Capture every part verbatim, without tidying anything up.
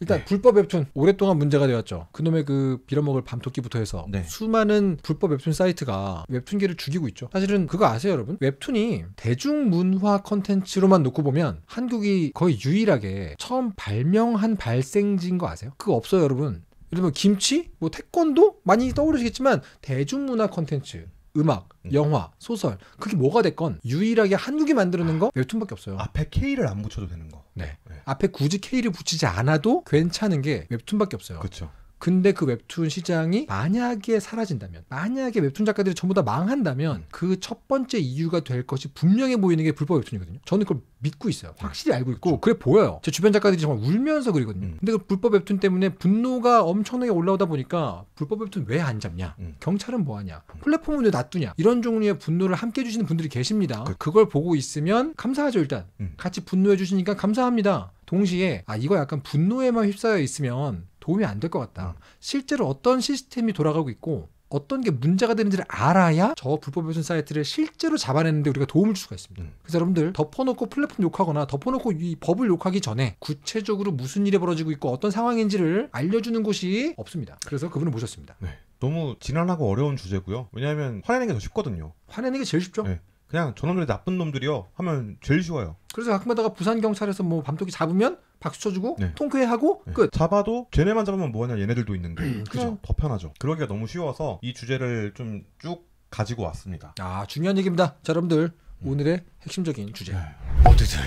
일단 네. 불법 웹툰 오랫동안 문제가 되었죠. 그놈의 그 빌어먹을 밤토끼부터 해서 네. 수많은 불법 웹툰 사이트가 웹툰계를 죽이고 있죠. 사실은 그거 아세요 여러분? 웹툰이 대중문화 컨텐츠로만 놓고 보면 한국이 거의 유일하게 처음 발명한 발생지인 거 아세요? 그거 없어요 여러분. 예를 들면 김치? 뭐 태권도? 많이 떠오르시겠지만 대중문화 컨텐츠 음악, 영화, 소설 그게 뭐가 됐건 유일하게 한국이 만들어낸 거 웹툰밖에 없어요. 앞에 K를 안 붙여도 되는 거. 네. 네. 앞에 굳이 K를 붙이지 않아도 괜찮은 게 웹툰밖에 없어요. 그렇죠. 근데 그 웹툰 시장이 만약에 사라진다면, 만약에 웹툰 작가들이 전부 다 망한다면 그 첫 번째 이유가 될 것이 분명해 보이는 게 불법 웹툰이거든요. 저는 그걸 믿고 있어요. 확실히 알고 있고 그래 보여요. 제 주변 작가들이 정말 울면서 그리거든요. 음. 근데 그 불법 웹툰 때문에 분노가 엄청나게 올라오다 보니까 불법 웹툰 왜 안 잡냐, 음. 경찰은 뭐하냐, 음. 플랫폼은 왜 놔두냐, 이런 종류의 분노를 함께 해주시는 분들이 계십니다. 그... 그걸 보고 있으면 감사하죠. 일단 음. 같이 분노해 주시니까 감사합니다. 동시에 아 이거 약간 분노에만 휩싸여 있으면 도움이 안 될 것 같다. 음. 실제로 어떤 시스템이 돌아가고 있고 어떤 게 문제가 되는지를 알아야 저 불법 웹툰 사이트를 실제로 잡아내는데 우리가 도움을 줄 수가 있습니다. 음. 그래서 여러분들 덮어놓고 플랫폼 욕하거나 덮어놓고 이 법을 욕하기 전에 구체적으로 무슨 일이 벌어지고 있고 어떤 상황인지를 알려주는 곳이 없습니다. 그래서 그분을 모셨습니다. 네. 너무 지난하고 어려운 주제고요. 왜냐하면 화내는 게 더 쉽거든요. 화내는 게 제일 쉽죠. 네. 그냥 저놈들이 나쁜 놈들이요 하면 제일 쉬워요. 그래서 가끔가다가 부산 경찰에서 뭐 밤토끼 잡으면 박수 쳐주고 네. 통쾌해하고 네. 끝. 잡아도 쟤네만 잡으면 뭐하냐 얘네들도 있는데 음, 그죠? 더 편하죠. 그러기가 너무 쉬워서 이 주제를 좀 쭉 가지고 왔습니다. 아 중요한 얘기입니다. 자 여러분들 음. 오늘의 핵심적인 주제 네. 모두들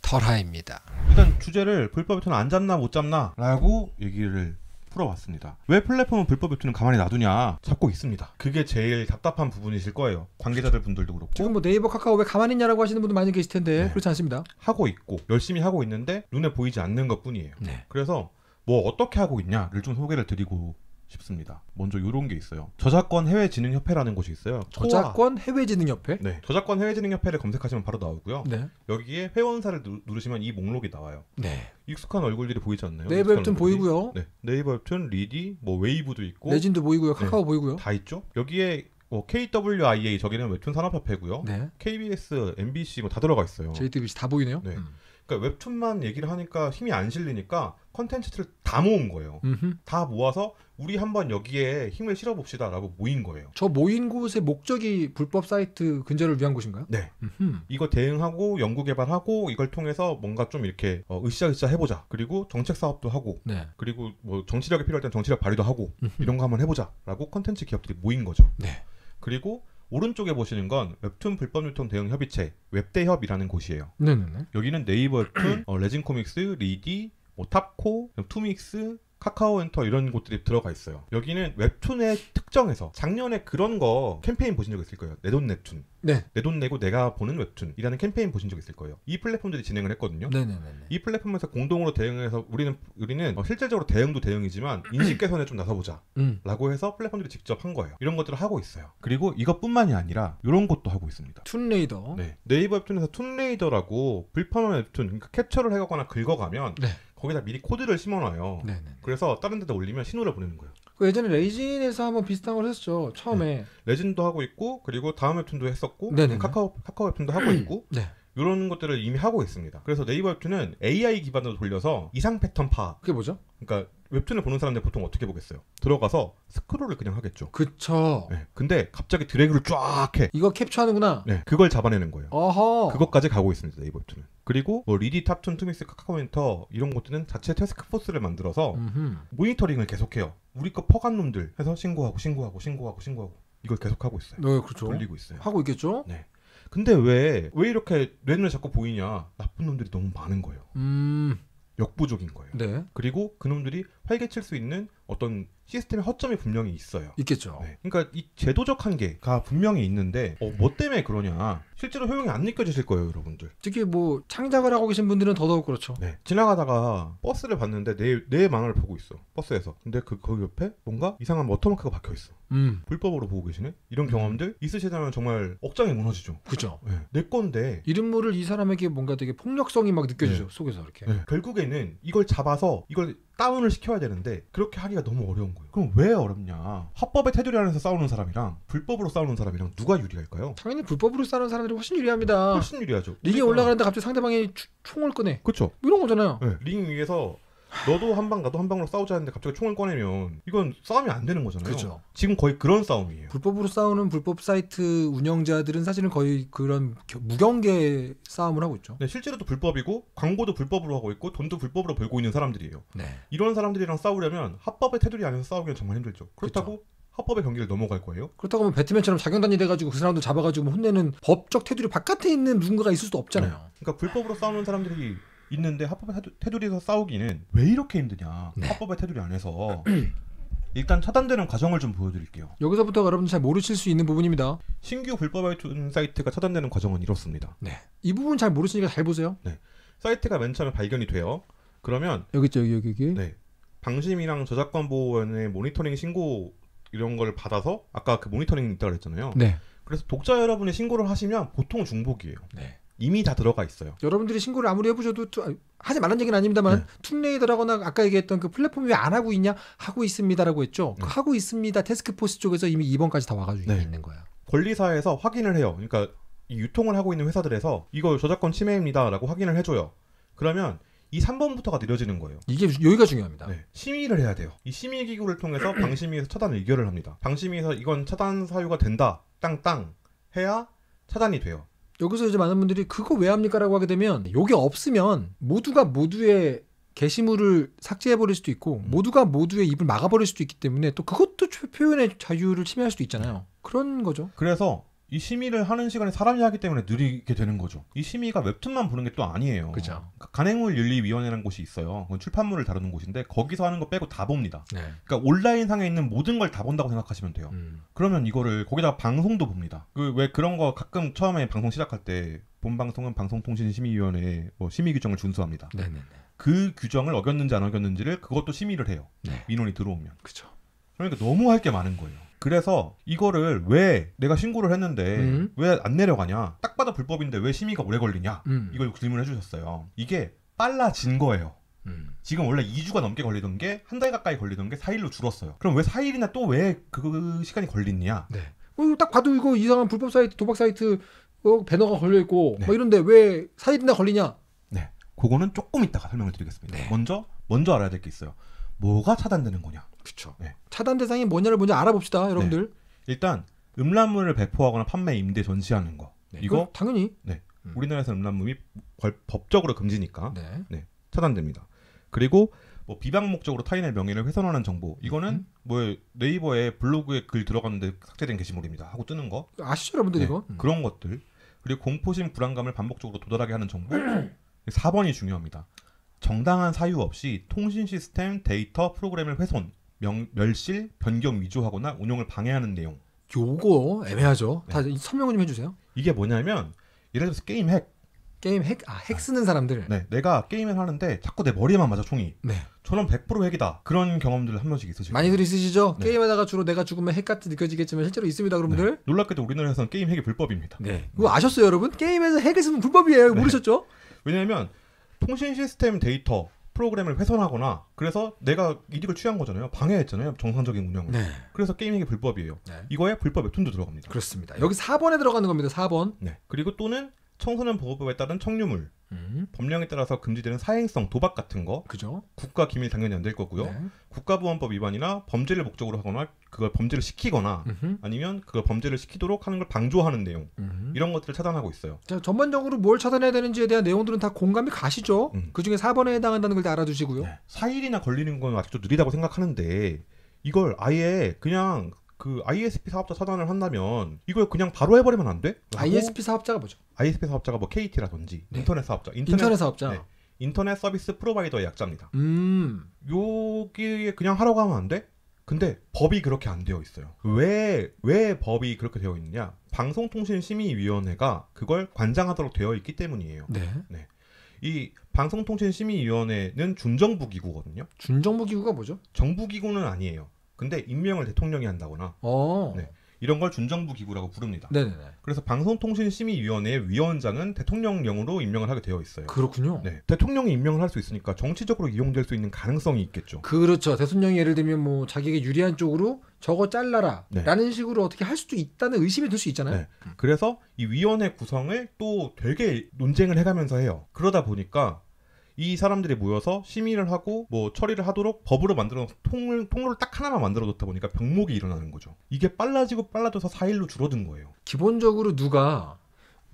털하입니다. 일단 주제를 불법 웹툰 안 잡나 못 잡나 라고 얘기를 풀어봤습니다. 왜 플랫폼은 불법 웹툰은 가만히 놔두냐? 잡고 있습니다. 그게 제일 답답한 부분이실 거예요. 관계자들 분들도 그렇고 지금 뭐 네이버 카카오 왜 가만히 있냐라고 하시는 분도 많이 계실 텐데 네. 그렇지 않습니다. 하고 있고 열심히 하고 있는데 눈에 보이지 않는 것뿐이에요. 네. 그래서 뭐 어떻게 하고 있냐를 좀 소개를 드리고 싶습니다. 먼저 이런 게 있어요. 저작권 해외진흥협회라는 곳이 있어요. 저작권 해외진흥협회? 네. 저작권 해외진흥협회를 검색하시면 바로 나오고요. 네. 여기에 회원사를 누, 누르시면 이 목록이 나와요. 네. 익숙한 얼굴들이 보이지 않나요? 네이버 웹툰 보이고요. 네. 네이버 웹툰, 리디, 뭐 웨이브도 있고 레진도 보이고요. 카카오 네. 보이고요. 다 있죠. 여기에 뭐 케이 더블유 아이 에이 저기는 웹툰 산업협회고요. 네. 케이비에스, 엠비씨 뭐 다 들어가 있어요. 제이티비씨 다 보이네요. 네. 음. 그러니까 웹툰만 얘기를 하니까 힘이 안 실리니까 컨텐츠를 다 모은 거예요. 음흠. 다 모아서 우리 한번 여기에 힘을 실어봅시다 라고 모인 거예요. 저 모인 곳의 목적이 불법 사이트 근절을 위한 곳인가요? 네. 음흠. 이거 대응하고 연구개발하고 이걸 통해서 뭔가 좀 이렇게 어, 으쌰으쌰 해보자. 그리고 정책사업도 하고 네. 그리고 뭐 정치력이 필요할 땐 정치력 발휘도 하고 음흠. 이런 거 한번 해보자 라고 컨텐츠 기업들이 모인 거죠. 네. 그리고 오른쪽에 보시는 건 웹툰 불법 유통 대응 협의체 웹대협이라는 곳이에요. 네네네. 여기는 네이버 웹툰, 어, 레진 코믹스, 리디, 뭐 탑코, 투믹스, 카카오 엔터 이런 곳들이 들어가 있어요. 여기는 웹툰의 특정에서 작년에 그런 거 캠페인 보신 적 있을 거예요. 내돈 웹툰. 네. 내돈 내고 내가 보는 웹툰이라는 캠페인 보신 적 있을 거예요. 이 플랫폼들이 진행을 했거든요. 네네네. 이 플랫폼에서 공동으로 대응해서 우리는 우리는 어, 실질적으로 대응도 대응이지만 인식 개선에 좀 나서보자 음. 라고 해서 플랫폼들이 직접 한 거예요. 이런 것들을 하고 있어요. 그리고 이것뿐만이 아니라 이런 것도 하고 있습니다. 툰레이더. 네. 네이버 웹툰에서 툰레이더라고 불편한 웹툰 그러니까 캡처를 해가거나 긁어가면 네. 거기다 미리 코드를 심어놔요. 네네네. 그래서 다른 데다 올리면 신호를 보내는 거예요. 그 예전에 레진에서 한번 비슷한 걸 했었죠. 처음에 네. 레진도 하고 있고 그리고 다음 웹툰도 했었고 카카오, 카카오 웹툰도 하고 있고 네. 이런 것들을 이미 하고 있습니다. 그래서 네이버 웹툰은 에이아이 기반으로 돌려서 이상 패턴 파악. 그게 뭐죠? 그러니까 웹툰을 보는 사람들 보통 어떻게 보겠어요? 들어가서 스크롤을 그냥 하겠죠. 그쵸. 네. 근데 갑자기 드래그를 쫙 해. 이거 캡처하는구나. 네. 그걸 잡아내는 거예요. 어허. 그것까지 가고 있습니다. 네이버 웹툰은. 그리고 뭐 리디, 탑툰, 투믹스, 카카오 엔터 이런 것들은 자체 태스크포스를 만들어서 음흠. 모니터링을 계속해요. 우리 거 퍼간 놈들 해서 신고하고 신고하고 신고하고 신고하고 이걸 계속하고 있어요. 네, 그렇죠. 돌리고 있어요. 하고 있겠죠. 네. 근데 왜, 왜 이렇게 내 눈에 자꾸 보이냐? 나쁜 놈들이 너무 많은 거예요. 음... 역부족인 거예요. 네. 그리고 그놈들이 활개칠 수 있는 어떤 시스템의 허점이 분명히 있어요. 있겠죠. 네. 그러니까 이 제도적 한계가 분명히 있는데 어, 뭐 때문에 그러냐? 실제로 효용이 안 느껴지실 거예요, 여러분들. 특히 뭐 창작을 하고 계신 분들은 더더욱 그렇죠. 네. 지나가다가 버스를 봤는데 내, 내 망을 보고 있어. 버스에서. 근데 그, 그 옆에 뭔가 이상한 워터마크가 박혀 있어. 음. 불법으로 보고 계시네? 이런 경험들 있으시다면 정말 억장이 무너지죠. 그죠. 네. 내 건데. 이름 모를 이 사람에게 뭔가 되게 폭력성이 막 느껴지죠. 네. 속에서 이렇게. 네. 결국에는 이걸 잡아서 이걸 다운을 시켜야 되는데 그렇게 하기가 너무 어려운 거예요. 그럼 왜 어렵냐? 합법의 테두리 안에서 싸우는 사람이랑 불법으로 싸우는 사람이랑 누가 유리할까요? 당연히 불법으로 싸우는 사람들이 훨씬 유리합니다. 훨씬 유리하죠. 링에 그러니까... 올라가는데 갑자기 상대방이 총을 꺼내. 그렇죠. 이런 거잖아요. 네. 링 위에서 너도 한 방 나도 한 방으로 싸우자는데 갑자기 총을 꺼내면 이건 싸움이 안 되는 거잖아요. 그렇죠. 지금 거의 그런 싸움이에요. 불법으로 싸우는 불법 사이트 운영자들은 사실은 거의 그런 무경계 싸움을 하고 있죠. 네, 실제로도 불법이고 광고도 불법으로 하고 있고 돈도 불법으로 벌고 있는 사람들이에요. 네. 이런 사람들이랑 싸우려면 합법의 테두리 안에서 싸우기는 정말 힘들죠. 그렇다고 그렇죠. 합법의 경계를 넘어갈 거예요? 그렇다고 하면 배트맨처럼 자경단이 돼가지고 그 사람들 잡아가지고 혼내는 법적 테두리 바깥에 있는 누군가가 있을 수도 없잖아요. 네. 그러니까 불법으로 싸우는 사람들이 있는데 합법의 테두리에서 싸우기는 왜 이렇게 힘드냐. 네. 합법의 테두리 안에서 일단 차단되는 과정을 좀 보여드릴게요. 여기서부터 여러분들 잘 모르실 수 있는 부분입니다. 신규 불법 웹툰 사이트가 차단되는 과정은 이렇습니다. 네, 이 부분 잘 모르시니까 잘 보세요. 네, 사이트가 맨 처음에 발견이 돼요. 그러면 여기 있죠, 여기 여기. 네, 방심이랑 저작권 보호원의 모니터링 신고 이런 걸 받아서 아까 그 모니터링 있다고 했잖아요. 네. 그래서 독자 여러분이 신고를 하시면 보통 중복이에요. 네. 이미 다 들어가 있어요. 여러분들이 신고를 아무리 해보셔도 투, 하지 말란 얘기는 아닙니다만 네. 툰레이더라거나 아까 얘기했던 그 플랫폼 왜 안 하고 있냐? 하고 있습니다라고 했죠. 네. 그 하고 있습니다. 태스크포스 쪽에서 이미 이 번까지 다 와가지고 네. 있는 거야. 권리사에서 확인을 해요. 그러니까 이 유통을 하고 있는 회사들에서 이거 저작권 침해입니다라고 확인을 해줘요. 그러면 이 삼 번부터가 느려지는 거예요. 이게 여기가 중요합니다. 네. 심의를 해야 돼요. 이 심의 기구를 통해서 방심위에서 차단 의결을 합니다. 방심위에서 이건 차단 사유가 된다. 땅땅 해야 차단이 돼요. 여기서 이제 많은 분들이 그거 왜 합니까? 라고 하게 되면 이게 없으면 모두가 모두의 게시물을 삭제해버릴 수도 있고 모두가 모두의 입을 막아버릴 수도 있기 때문에 또 그것도 표현의 자유를 침해할 수도 있잖아요. 그런 거죠. 그래서 이 심의를 하는 시간에 사람이 하기 때문에 느리게 되는 거죠. 이 심의가 웹툰만 보는 게 또 아니에요. 그렇죠. 간행물윤리위원회라는 곳이 있어요. 그건 출판물을 다루는 곳인데 거기서 하는 거 빼고 다 봅니다. 네. 그러니까 온라인상에 있는 모든 걸 다 본다고 생각하시면 돼요. 음. 그러면 이거를 거기다가 방송도 봅니다. 그 왜 그런 거 가끔 처음에 방송 시작할 때 본방송은 방송통신심의위원회의 뭐 심의 규정을 준수합니다. 네네네. 그 규정을 어겼는지 안 어겼는지를 그것도 심의를 해요. 네. 민원이 들어오면. 그렇죠. 그러니까 너무 할 게 많은 거예요. 그래서 이거를 왜 내가 신고를 했는데 음. 왜 안 내려가냐. 딱 봐도 불법인데 왜 심의가 오래 걸리냐. 음. 이걸 질문해 주셨어요. 이게 빨라진 거예요. 음. 지금 원래 이 주가 넘게 걸리던 게 한 달 가까이 걸리던 게 사 일로 줄었어요. 그럼 왜 사 일이나 또 왜 그 시간이 걸리냐. 네. 어, 딱 봐도 이거 이상한 불법 사이트 도박 사이트 어, 배너가 걸려있고 네. 뭐 이런데 왜 사 일이나 걸리냐. 네, 그거는 조금 이따가 설명을 드리겠습니다. 네. 먼저 먼저 알아야 될 게 있어요. 뭐가 차단되는 거냐. 그렇죠. 네. 차단 대상이 뭐냐를 먼저 알아봅시다, 여러분들. 네. 일단 음란물을 배포하거나 판매, 임대, 전시하는 거. 네. 이거 당연히. 네. 음. 우리나라에서 음란물이 벌, 법적으로 금지니까 네. 네. 차단됩니다. 그리고 뭐 비방 목적으로 타인의 명예를 훼손하는 정보. 이거는 음. 뭐 네이버에 블로그에 글 들어갔는데 삭제된 게시물입니다 하고 뜨는 거. 아시죠, 여러분들 네. 이거? 음. 그런 것들. 그리고 공포심, 불안감을 반복적으로 도달하게 하는 정보. 사 번이 중요합니다. 정당한 사유 없이 통신 시스템, 데이터, 프로그램을 훼손, 명, 멸실, 변경, 위조하거나 운용을 방해하는 내용. 요거 애매하죠. 네. 다 설명을 좀 해주세요. 이게 뭐냐면 예를 들어서 게임 핵. 게임 핵? 아, 핵 쓰는 사람들. 네, 내가 게임을 하는데 자꾸 내 머리에만 맞아 총이. 네. 저는 백 퍼센트 핵이다. 그런 경험들 한 번씩 있으시죠. 많이들 있으시죠? 네. 게임하다가 주로 내가 죽으면 핵같이 느껴지겠지만 실제로 있습니다, 여러분들. 네. 놀랍게도 우리나라에서는 게임 핵이 불법입니다. 네. 그거 네. 아셨어요, 여러분? 게임에서 핵을 쓰면 불법이에요. 네. 모르셨죠? 왜냐하면 통신 시스템 데이터 프로그램을 훼손하거나 그래서 내가 이득을 취한 거잖아요. 방해했잖아요. 정상적인 운영을. 네. 그래서 게임이 불법이에요. 네. 이거에 불법 웹툰도 들어갑니다. 그렇습니다. 여기 사 번에 들어가는 겁니다. 사 번. 네. 그리고 또는 청소년 보호법에 따른 청유물. 음. 법령에 따라서 금지되는 사행성, 도박 같은 거. 그죠. 국가 기밀 당연히 안 될 거고요. 네. 국가보안법 위반이나 범죄를 목적으로 하거나 그걸 범죄를 시키거나 음흠. 아니면 그걸 범죄를 시키도록 하는 걸 방조하는 내용. 음흠. 이런 것들을 차단하고 있어요. 자, 전반적으로 뭘 차단해야 되는지에 대한 내용들은 다 공감이 가시죠. 음. 그중에 사 번에 해당한다는 걸 다 알아두시고요. 네. 사 일이나 걸리는 건 아직도 느리다고 생각하는데 이걸 아예 그냥 그 아이에스피 사업자 차단을 한다면 이걸 그냥 바로 해버리면 안 돼? 아이에스피 사업자가 뭐죠? 아이에스피 사업자가 뭐 케이티라든지 네. 인터넷 사업자, 인터넷, 인터넷 사업자, 네. 인터넷 서비스 프로바이더의 약자입니다. 음, 여기에 그냥 하라고 하면 안 돼? 근데 법이 그렇게 안 되어 있어요. 왜, 왜 법이 그렇게 되어 있느냐? 방송통신심의위원회가 그걸 관장하도록 되어 있기 때문이에요. 네. 네. 이 방송통신심의위원회는 준정부 기구거든요. 준정부 기구가 뭐죠? 정부 기구는 아니에요. 근데 임명을 대통령이 한다거나 네, 이런 걸 준정부 기구라고 부릅니다. 네네네. 그래서 방송통신심의위원회의 위원장은 대통령령으로 임명을 하게 되어 있어요. 그렇군요. 네, 대통령이 임명을 할 수 있으니까 정치적으로 이용될 수 있는 가능성이 있겠죠. 그렇죠. 대통령이 예를 들면 뭐 자기에게 유리한 쪽으로 저거 잘라라 네. 라는 식으로 어떻게 할 수도 있다는 의심이 들 수 있잖아요. 네. 음. 그래서 이 위원회 구성을 또 되게 논쟁을 해가면서 해요. 그러다 보니까 이 사람들이 모여서 심의를 하고 뭐 처리를 하도록 법으로 만들어놓은 통을, 통로를 딱 하나만 만들어놓다 보니까 병목이 일어나는 거죠. 이게 빨라지고 빨라져서 사 일로 줄어든 거예요. 기본적으로 누가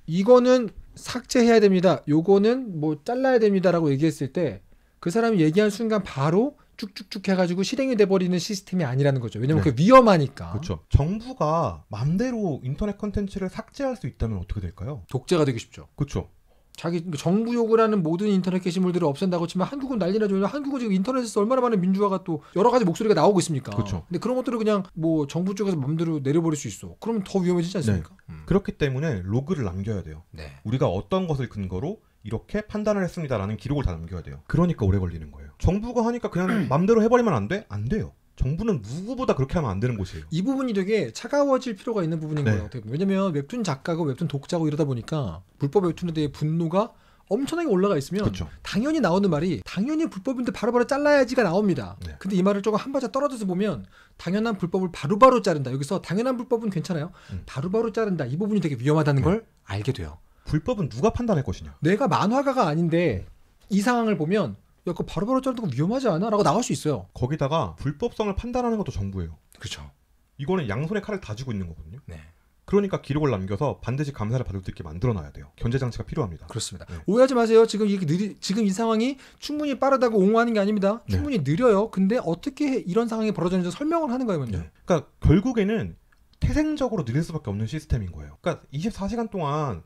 이거는 삭제해야 됩니다, 요거는 뭐 잘라야 됩니다 라고 얘기했을 때 그 사람이 얘기한 순간 바로 쭉쭉쭉 해가지고 실행이 돼버리는 시스템이 아니라는 거죠. 왜냐면 네. 그게 위험하니까. 그렇죠. 정부가 맘대로 인터넷 콘텐츠를 삭제할 수 있다면 어떻게 될까요? 독재가 되기 쉽죠. 그렇죠. 자기 정부 욕을 하는 모든 인터넷 게시물들을 없앤다고 치면 한국은 난리나죠. 한국은 지금 인터넷에서 얼마나 많은 민주화가 또 여러 가지 목소리가 나오고 있습니까. 그쵸. 근데 그런 것들을 그냥 뭐 정부 쪽에서 마음대로 내려버릴 수 있어. 그러면 더 위험해지지 않습니까? 네. 음. 그렇기 때문에 로그를 남겨야 돼요. 네. 우리가 어떤 것을 근거로 이렇게 판단을 했습니다라는 기록을 다 남겨야 돼요. 그러니까 오래 걸리는 거예요. 정부가 하니까 그냥 마음대로 해버리면 안 돼? 안 돼요. 정부는 누구보다 그렇게 하면 안 되는 곳이에요. 이 부분이 되게 차가워질 필요가 있는 부분인 네. 거예요. 왜냐면 웹툰 작가고 웹툰 독자고 이러다 보니까 불법 웹툰에 대해 분노가 엄청나게 올라가 있으면 그쵸. 당연히 나오는 말이 당연히 불법인데 바로바로 잘라야지가 나옵니다. 네. 근데 이 말을 조금 한 발짝 떨어져서 보면 당연한 불법을 바로바로 자른다. 여기서 당연한 불법은 괜찮아요. 음. 바로바로 자른다. 이 부분이 되게 위험하다는 네. 걸 알게 돼요. 불법은 누가 판단할 것이냐. 내가 만화가가 아닌데 이 상황을 보면 야, 그거 바로바로 자르는 거 위험하지 않아? 라고 나올 수 있어요. 거기다가 불법성을 판단하는 것도 정부예요. 그렇죠. 이거는 양손에 칼을 다 쥐고 있는 거거든요. 네. 그러니까 기록을 남겨서 반드시 감사를 받을 수 있게 만들어놔야 돼요. 견제장치가 필요합니다. 그렇습니다. 네. 오해하지 마세요. 지금 이게 느리, 지금 이 상황이 충분히 빠르다고 옹호하는 게 아닙니다. 충분히 네. 느려요. 근데 어떻게 이런 상황이 벌어졌는지 설명을 하는 거예요. 먼저. 네. 그러니까 결국에는 태생적으로 느릴 수밖에 없는 시스템인 거예요. 그러니까 이십사 시간 동안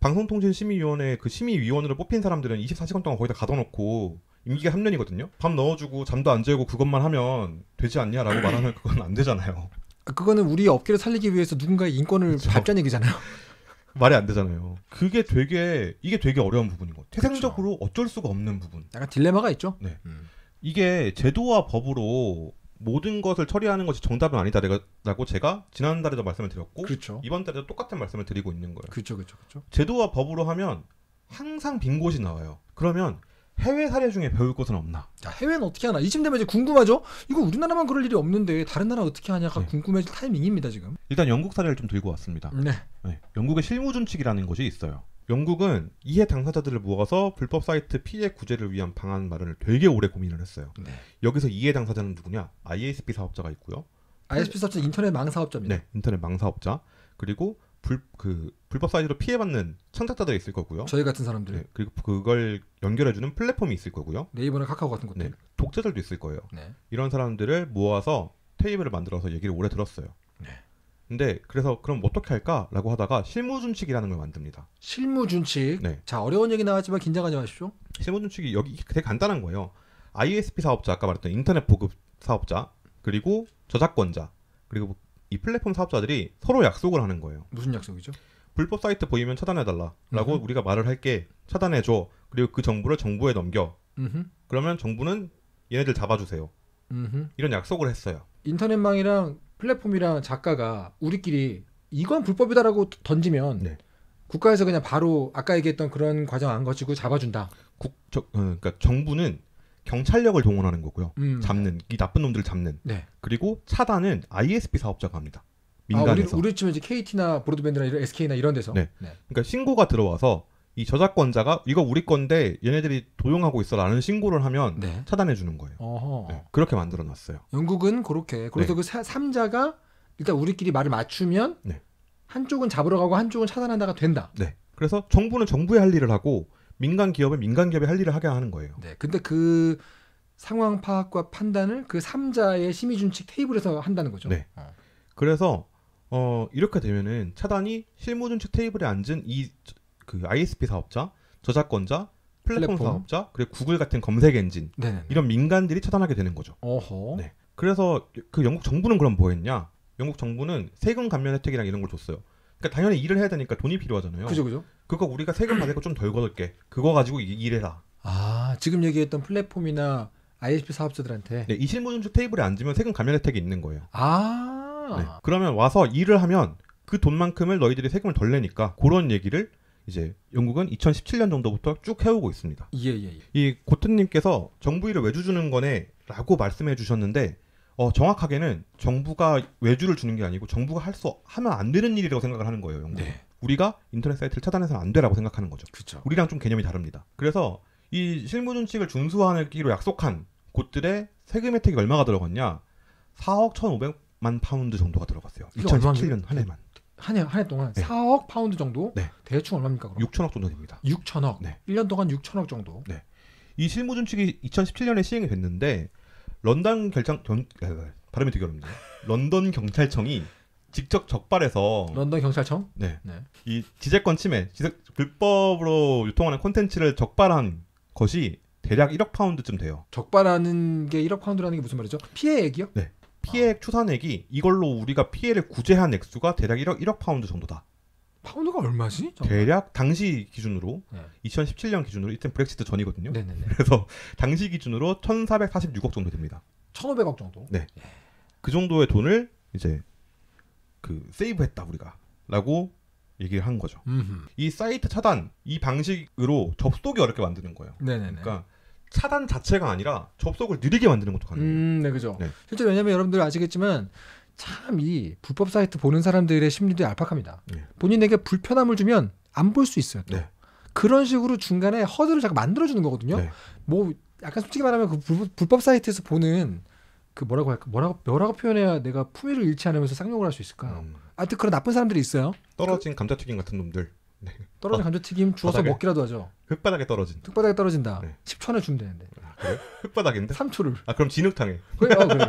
방송통신심의위원회 그 심의위원으로 뽑힌 사람들은 이십사 시간 동안 거기다 가둬놓고 임기가 삼 년이거든요. 밥 넣어주고 잠도 안 재우고 그것만 하면 되지 않냐라고 말하면 그건 안 되잖아요. 그거는 우리 업계를 살리기 위해서 누군가의 인권을 그렇죠. 밟자는 얘기잖아요. 말이 안 되잖아요. 그게 되게 이게 되게 어려운 부분인 것 같아요. 태생적으로 그렇죠. 어쩔 수가 없는 부분. 약간 딜레마가 있죠. 네. 음. 이게 제도와 법으로 모든 것을 처리하는 것이 정답은 아니다라고 제가 지난달에도 말씀을 드렸고 그렇죠. 이번 달에도 똑같은 말씀을 드리고 있는 거예요. 그렇죠, 그렇죠, 그렇죠. 제도와 법으로 하면 항상 빈 곳이 나와요. 그러면 해외 사례 중에 배울 곳은 없나? 야, 해외는 어떻게 하나? 이쯤 되면 이제 궁금하죠? 이거 우리나라만 그럴 일이 없는데 다른 나라 어떻게 하냐가 네. 궁금해질 타이밍입니다 지금. 일단 영국 사례를 좀 들고 왔습니다. 네. 네. 영국의 실무준칙이라는 것이 있어요. 영국은 이해 당사자들을 모아서 불법 사이트 피해 구제를 위한 방안 마련을 되게 오래 고민을 했어요. 네. 여기서 이해 당사자는 누구냐? 아이에스피 사업자가 있고요. 아이에스피 사업자 인터넷 망 사업자입니다. 네, 인터넷 망 사업자. 그리고 불, 그, 불법 사이트로 피해받는 창작자들이 있을 거고요. 저희 같은 사람들. 네, 그리고 그걸 연결해주는 플랫폼이 있을 거고요. 네이버나 카카오 같은 것들. 네, 독재자들도 있을 거예요. 네. 이런 사람들을 모아서 테이블을 만들어서 얘기를 오래 들었어요. 네. 근데 그래서 그럼 어떻게 할까라고 하다가 실무준칙이라는 걸 만듭니다. 실무준칙. 네. 자, 어려운 얘기 나왔지만 긴장하지 마십시오. 실무준칙이 여기 되게 간단한 거예요. 아이에스피 사업자, 아까 말했던 인터넷 보급 사업자, 그리고 저작권자, 그리고 이 플랫폼 사업자들이 서로 약속을 하는 거예요. 무슨 약속이죠? 불법 사이트 보이면 차단해달라 라고 우리가 말을 할게. 차단해줘. 그리고 그 정보를 정부에 넘겨. 음흠. 그러면 정부는 얘네들 잡아주세요. 음흠. 이런 약속을 했어요. 인터넷망이랑 플랫폼이랑 작가가 우리끼리 이건 불법이다라고 던지면 네. 국가에서 그냥 바로 아까 얘기했던 그런 과정 안 거치고 잡아준다. 국, 저, 어, 그러니까 정부는 경찰력을 동원하는 거고요. 음. 잡는 이 나쁜 놈들을 잡는. 네. 그리고 차단은 아이에스피 사업자가 합니다. 민간에서. 아, 우리, 우리 치면 이제 케이티나 브로드밴드나 이런 에스케이나 이런 데서. 네. 네. 그러니까 신고가 들어와서 이 저작권자가 이거 우리 건데 얘네들이 도용하고 있어라는 신고를 하면 네. 차단해 주는 거예요. 네. 그렇게 만들어 놨어요. 영국은 그렇게. 그래서 네. 그 삼자가 일단 우리끼리 말을 맞추면 네. 한쪽은 잡으러 가고 한쪽은 차단한다가 된다. 네. 그래서 정부는 정부의 할 일을 하고 민간 기업은 민간 기업의 할 일을 하게 하는 거예요. 네. 근데 그 상황 파악과 판단을 그 삼자의 심의 준칙 테이블에서 한다는 거죠. 네. 아. 그래서 어, 이렇게 되면은 차단이 실무 준칙 테이블에 앉은 이 그 아이에스피 사업자, 저작권자, 플랫폼, 플랫폼 사업자, 그리고 구글 같은 검색 엔진 네네네. 이런 민간들이 차단하게 되는 거죠. 어허. 네. 그래서 그 영국 정부는 그럼 뭐 했냐? 영국 정부는 세금 감면 혜택이랑 이런 걸 줬어요. 그러니까 당연히 일을 해야 되니까 돈이 필요하잖아요. 그죠, 그죠. 그거 우리가 세금 받을 거 좀 덜 걷을게. 그거 가지고 이, 일해라. 아, 지금 얘기했던 플랫폼이나 아이에스피 사업자들한테 네, 이 실무준칙 테이블에 앉으면 세금 감면 혜택이 있는 거예요. 아. 네. 그러면 와서 일을 하면 그 돈만큼을 너희들이 세금을 덜 내니까 그런 얘기를 이제 영국은 이천십칠 년 정도부터 쭉 해오고 있습니다. 예예예. 예, 예. 이 고튼님께서 정부 일을 외주 주는 거네라고 말씀해 주셨는데 어, 정확하게는 정부가 외주를 주는 게 아니고 정부가 할 수 하면 안 되는 일이라고 생각을 하는 거예요. 영국은. 네. 우리가 인터넷 사이트를 차단해서는 안 되라고 생각하는 거죠. 그렇죠. 우리랑 좀 개념이 다릅니다. 그래서 이 실무준칙을 준수하기로 약속한 곳들의 세금 혜택이 얼마가 들어갔냐? 사억 천오백만 파운드 정도가 들어갔어요. 이천십칠 년 한 해만. 한 해, 한 해 동안 네. 사억 파운드 정도? 네. 대충 얼마입니까? 그럼? 육천억 정도 됩니다. 육천억? 네. 일 년 동안 육천억 정도? 네. 이 실무준칙이 이천십칠 년에 시행이 됐는데 런던 결정... 전, 발음이 되게 어렵네요. 런던 경찰청이 직접 적발해서 런던 경찰청? 네. 네. 이 지재권 침해, 지재, 불법으로 유통하는 콘텐츠를 적발한 것이 대략 일억 파운드쯤 돼요. 적발하는 게 일억 파운드라는 게 무슨 말이죠? 피해액이요? 네. 피해액 아. 추산액이 이걸로 우리가 피해를 구제한 액수가 대략 일억 파운드 정도다. 파운드가 얼마지? 정말? 대략 당시 기준으로 네. 이천십칠 년 기준으로 이때 브렉시트 전이거든요. 네네네. 그래서 당시 기준으로 천사백사십육억 정도 됩니다. 천오백억 정도? 네. 예. 그 정도의 돈을 이제 그 세이브했다 우리가 라고 얘기를 한 거죠. 음흠. 이 사이트 차단 이 방식으로 접속이 어렵게 만드는 거예요. 네네네. 그러니까 차단 자체가 아니라 접속을 느리게 만드는 것도 가능해요. 음, 네, 그죠. 네. 실제 왜냐면 여러분들 아시겠지만 참 이 불법 사이트 보는 사람들의 심리도 얄팍합니다. 네. 본인에게 불편함을 주면 안 볼 수 있어요. 또. 네. 그런 식으로 중간에 허들을 자꾸 만들어주는 거거든요. 네. 뭐 약간 솔직히 말하면 그 불, 불법 사이트에서 보는 그 뭐라고 할까 뭐라고 뭐라고 표현해야 내가 품위를 잃지 않으면서 쌍욕을 할 수 있을까. 음. 아무튼 그런 나쁜 사람들이 있어요. 떨어진 그, 감자튀김 같은 놈들. 네. 떨어진 어, 감자튀김 주워서 바닥에, 먹기라도 하죠. 흙바닥에 떨어진. 흙바닥에 떨어진다. 네. 십 초 안에 주면 되는데. 아, 그래? 흙바닥인데? 삼 초를. 아 그럼 진흙탕에. 그래, 어, 그래.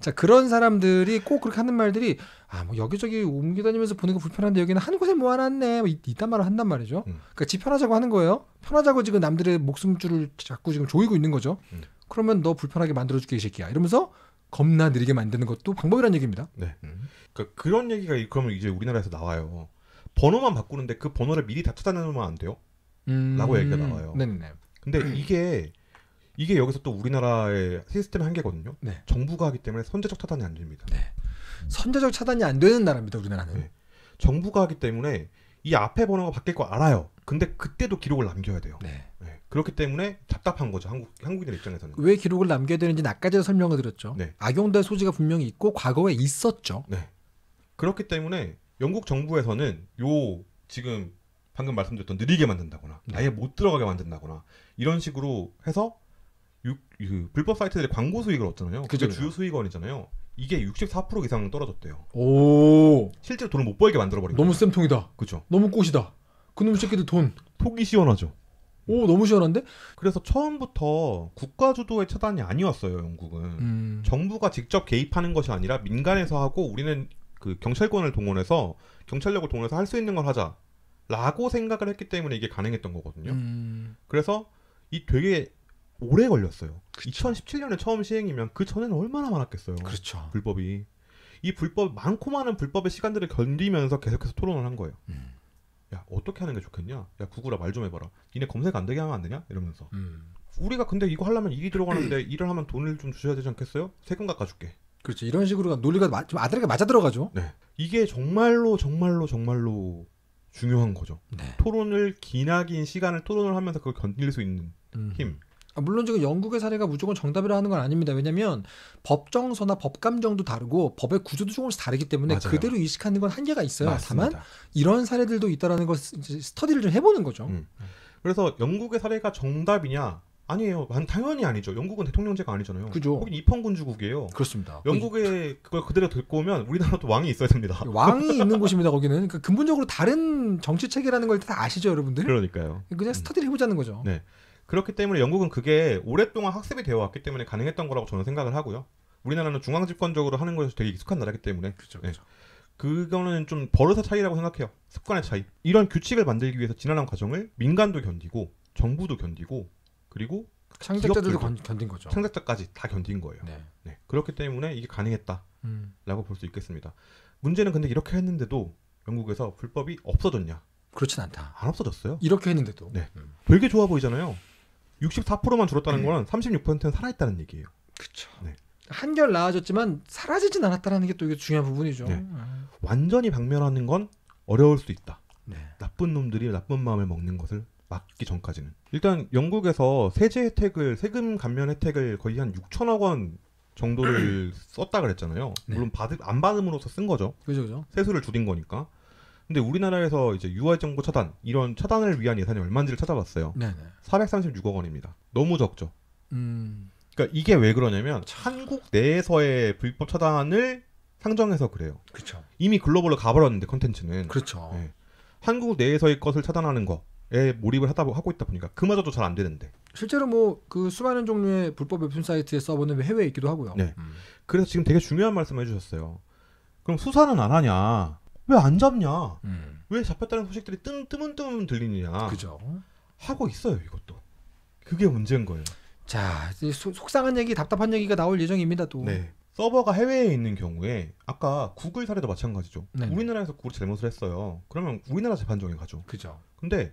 자 그런 사람들이 꼭 그렇게 하는 말들이 아 뭐 여기저기 옮겨다니면서 보는 거 불편한데 여기는 한 곳에 모아놨네. 뭐 이, 이딴 말을 한단 말이죠. 음. 그러니까 지 편하자고 하는 거예요. 편하자고 지금 남들의 목숨줄을 자꾸 지금 조이고 있는 거죠. 음. 그러면 너 불편하게 만들어줄게 이 새끼야. 이러면서 겁나 느리게 만드는 것도 방법이라는 얘기입니다. 네. 음. 그러니까 그런 얘기가 그러면 이제 우리나라에서 나와요. 번호만 바꾸는데 그 번호를 미리 다 찾아내면 안 돼요? 음... 라고 얘기가 나와요. 네네. 근데 이게 이게 여기서 또 우리나라의 시스템의 한계거든요. 네. 정부가 하기 때문에 선제적 차단이 안 됩니다. 네. 선제적 차단이 안 되는 나라입니다. 우리나라는. 네. 정부가 하기 때문에 이 앞에 번호가 바뀔 거 알아요. 근데 그때도 기록을 남겨야 돼요. 네. 네. 그렇기 때문에 답답한 거죠. 한국, 한국인들 입장에서는. 왜 기록을 남겨야 되는지는 아까도 설명을 드렸죠. 네. 악용될 소지가 분명히 있고 과거에 있었죠. 네. 그렇기 때문에 영국 정부에서는 요 지금 방금 말씀드렸던 느리게 만든다거나 네. 아예 못 들어가게 만든다거나 이런 식으로 해서 유, 유, 불법 사이트들이 광고 수익을 얻잖아요. 그게 주요 수익원이잖아요. 이게 육십사 퍼센트 이상 떨어졌대요. 오. 실제로 돈을 못 벌게 만들어버린 너무 거예요. 쌤통이다. 그죠. 너무 꽃이다. 그놈의 새끼들 돈. 속이 시원하죠. 오 너무 시원한데? 그래서 처음부터 국가 주도의 차단이 아니었어요. 영국은. 음. 정부가 직접 개입하는 것이 아니라 민간에서 하고 우리는 그 경찰권을 동원해서 경찰력을 동원해서 할 수 있는 걸 하자라고 생각을 했기 때문에 이게 가능했던 거거든요. 음. 그래서 이 되게 오래 걸렸어요. 그쵸. 이천십칠 년에 처음 시행이면 그 전에는 얼마나 많았겠어요. 그렇죠. 불법이 이 불법 많고 많은 불법의 시간들을 견디면서 계속해서 토론을 한 거예요. 음. 야 어떻게 하는 게 좋겠냐? 야 구글아 말 좀 해봐라. 니네 검색 안 되게 하면 안 되냐? 이러면서 음. 우리가 근데 이거 하려면 일이 들어가는데 일을 하면 돈을 좀 주셔야 되지 않겠어요? 세금 깎아줄게. 그렇죠. 이런 식으로 논리가 마, 좀 아들에게 맞아 들어가죠. 네. 이게 정말로 정말로 정말로 중요한 거죠. 네. 토론을 기나긴 시간을 토론을 하면서 그걸 견딜 수 있는 음. 힘. 아, 물론 지금 영국의 사례가 무조건 정답이라 하는 건 아닙니다. 왜냐하면 법정서나 법감정도 다르고 법의 구조도 조금씩 다르기 때문에 맞아요. 그대로 인식하는 건 한계가 있어요. 맞습니다. 다만 이런 사례들도 있다라는 걸 스터디를 좀 해보는 거죠. 음. 그래서 영국의 사례가 정답이냐? 아니에요. 당연히 아니죠. 영국은 대통령제가 아니잖아요. 그죠. 거긴 입헌군주국이에요. 그렇습니다. 영국에 그걸 그대로 듣고 오면 우리나라도 왕이 있어야 됩니다. 왕이 있는 곳입니다. 거기는. 그러니까 근본적으로 다른 정치 체계라는 걸 다 아시죠, 여러분들? 그러니까요. 그냥 스터디를 해보자는 거죠. 네. 그렇기 때문에 영국은 그게 오랫동안 학습이 되어 왔기 때문에 가능했던 거라고 저는 생각을 하고요. 우리나라는 중앙집권적으로 하는 것이 되게 익숙한 나라이기 때문에. 그렇죠. 네. 그거는 좀 버릇의 차이라고 생각해요. 습관의 차이. 이런 규칙을 만들기 위해서 지난한 과정을 민간도 견디고 정부도 견디고 그리고 창작자들도 견, 견딘 거죠. 창작자까지 다 견딘 거예요. 네. 네. 그렇기 때문에 이게 가능했다라고 음. 볼 수 있겠습니다. 문제는 근데 이렇게 했는데도 영국에서 불법이 없어졌냐? 그렇진 않다. 안 없어졌어요. 이렇게 했는데도. 네. 음. 되게 좋아 보이잖아요. 육십사 퍼센트만 줄었다는 음. 건 삼십육 퍼센트는 살아있다는 얘기예요. 그렇죠. 네. 한결 나아졌지만 사라지진 않았다는 게 또 이게 중요한 부분이죠. 네. 음. 완전히 박멸하는 건 어려울 수 있다. 네. 나쁜 놈들이 나쁜 마음을 먹는 것을 막기 전까지는. 일단 영국에서 세제 혜택을 세금 감면 혜택을 거의 한 육천억 원 정도를 썼다 그랬잖아요. 네. 물론 받음, 안 받음으로써 쓴 거죠. 그죠, 그죠. 세수를 줄인 거니까. 근데 우리나라에서 이제 유아 정보 차단 이런 차단을 위한 예산이 얼마인지를 찾아봤어요. 네네. 사백삼십육억 원입니다. 너무 적죠. 음. 그러니까 이게 왜 그러냐면 한국 내에서의 불법 차단을 상정해서 그래요. 그렇죠. 이미 글로벌로 가버렸는데 컨텐츠는. 그렇죠. 네. 한국 내에서의 것을 차단하는 거에 몰입을 하다 하고 있다 보니까 그마저도 잘 안 되는데. 실제로 뭐 그 수많은 종류의 불법 웹툰 사이트의 서버는 해외에 있기도 하고요. 네. 음. 그래서 지금 되게 중요한 말씀을 해주셨어요. 그럼 수사는 안 하냐? 왜 안 잡냐? 음. 왜 잡혔다는 소식들이 뜸 뜨문뜨문 들리느냐? 그죠. 하고 있어요 이것도. 그게 문제인 거예요. 자, 이제 소, 속상한 얘기, 답답한 얘기가 나올 예정입니다 또. 네. 서버가 해외에 있는 경우에 아까 구글 사례도 마찬가지죠. 네네. 우리나라에서 구글이 잘못을 했어요. 그러면 우리나라 재판정에 가죠. 그죠. 근데